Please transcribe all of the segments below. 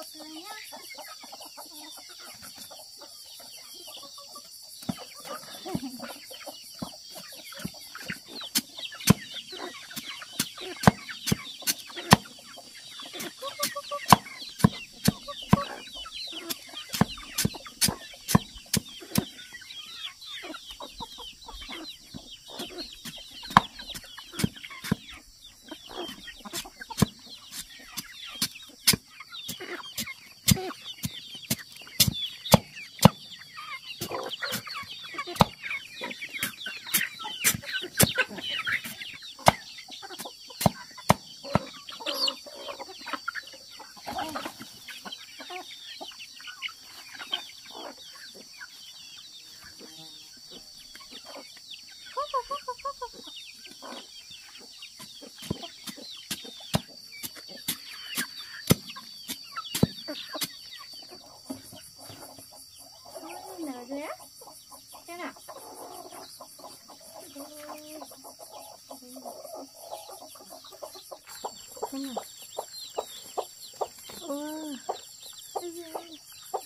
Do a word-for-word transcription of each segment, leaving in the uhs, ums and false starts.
một người nhá.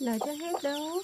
Nở cho hết đâu.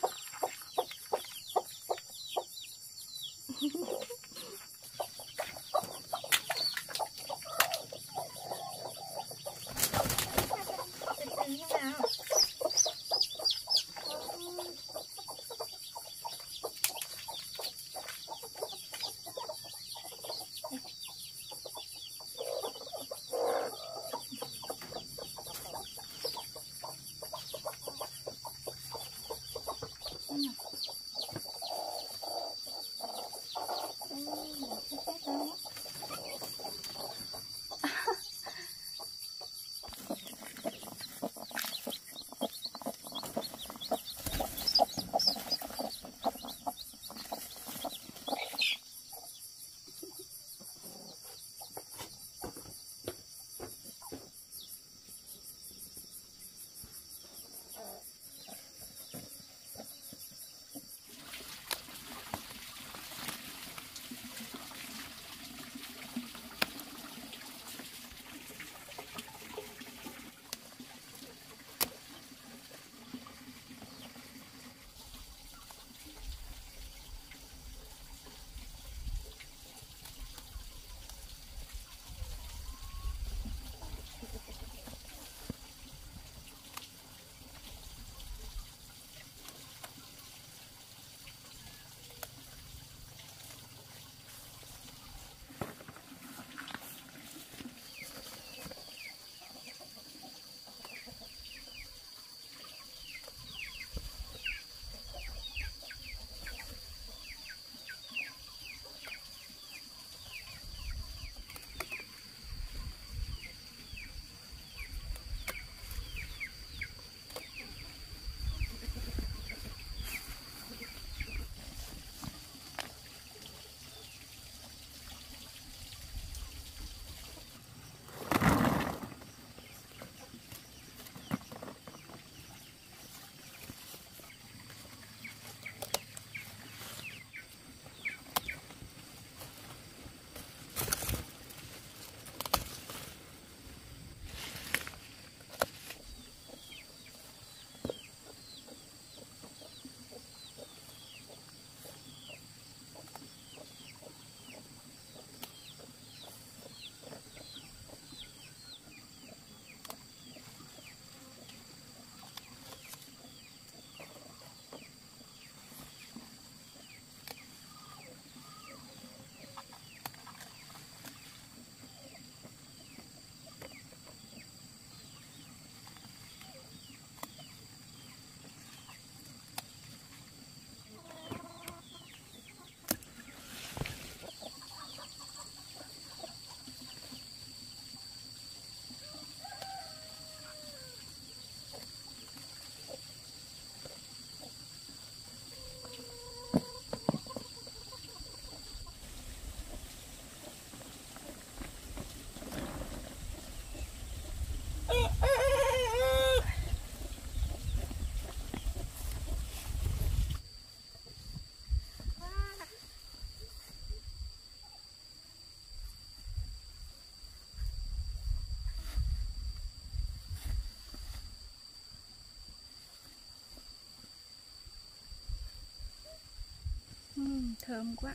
thơm quá.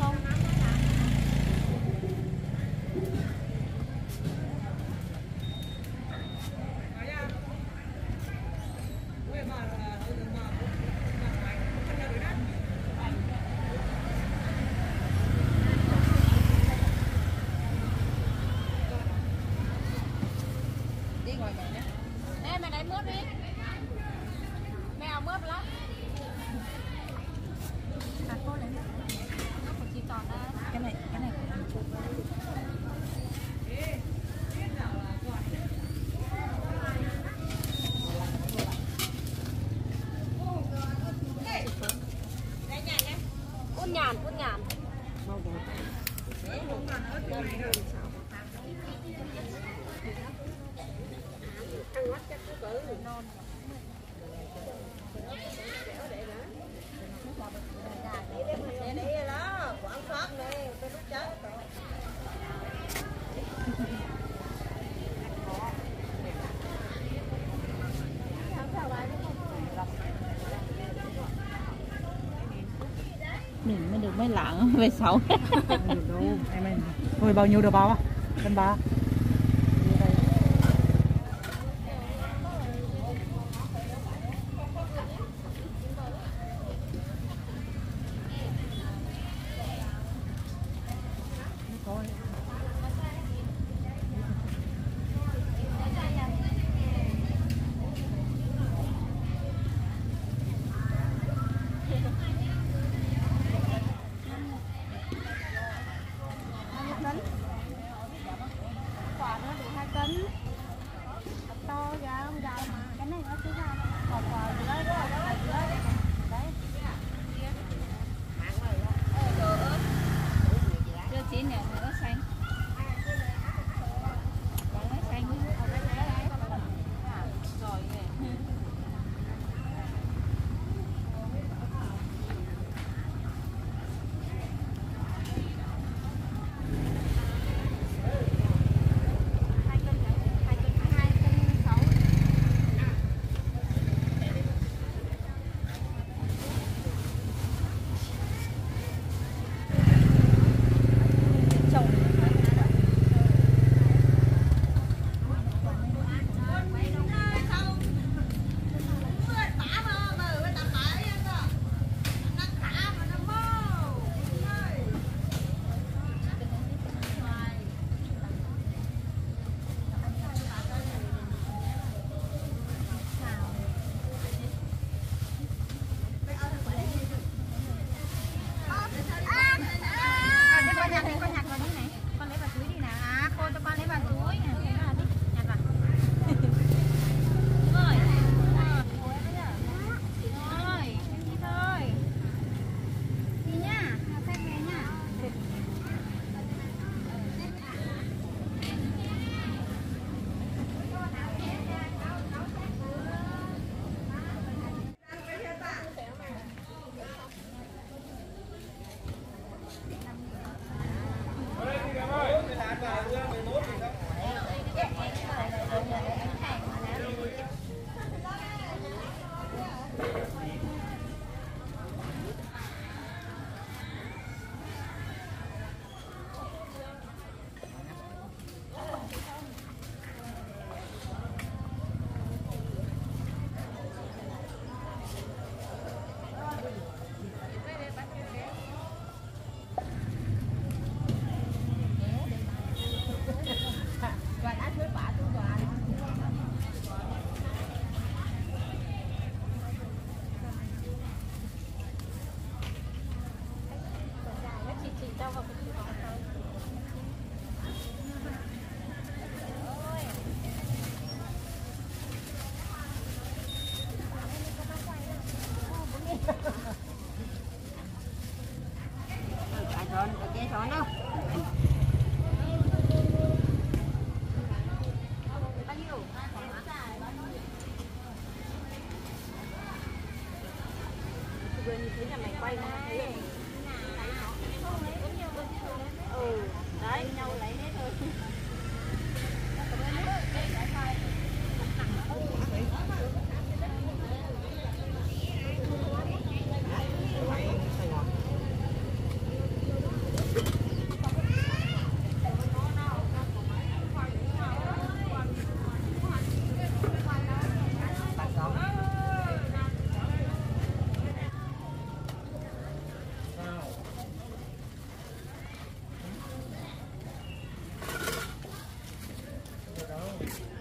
không? Đi ngồi mẹ nhé. Ê mày lấy mướp đi. Mày áo mướp lắm. Đặt cô lấy mướp. Cái này, cái này của mình chụp. Út nhàn, út nhàn. Ăn mắt chắc cứ cỡ non. Mình mới được. mới lặng về xấu. Thôi bao nhiêu đồ bao á? Cân ba. Thank you.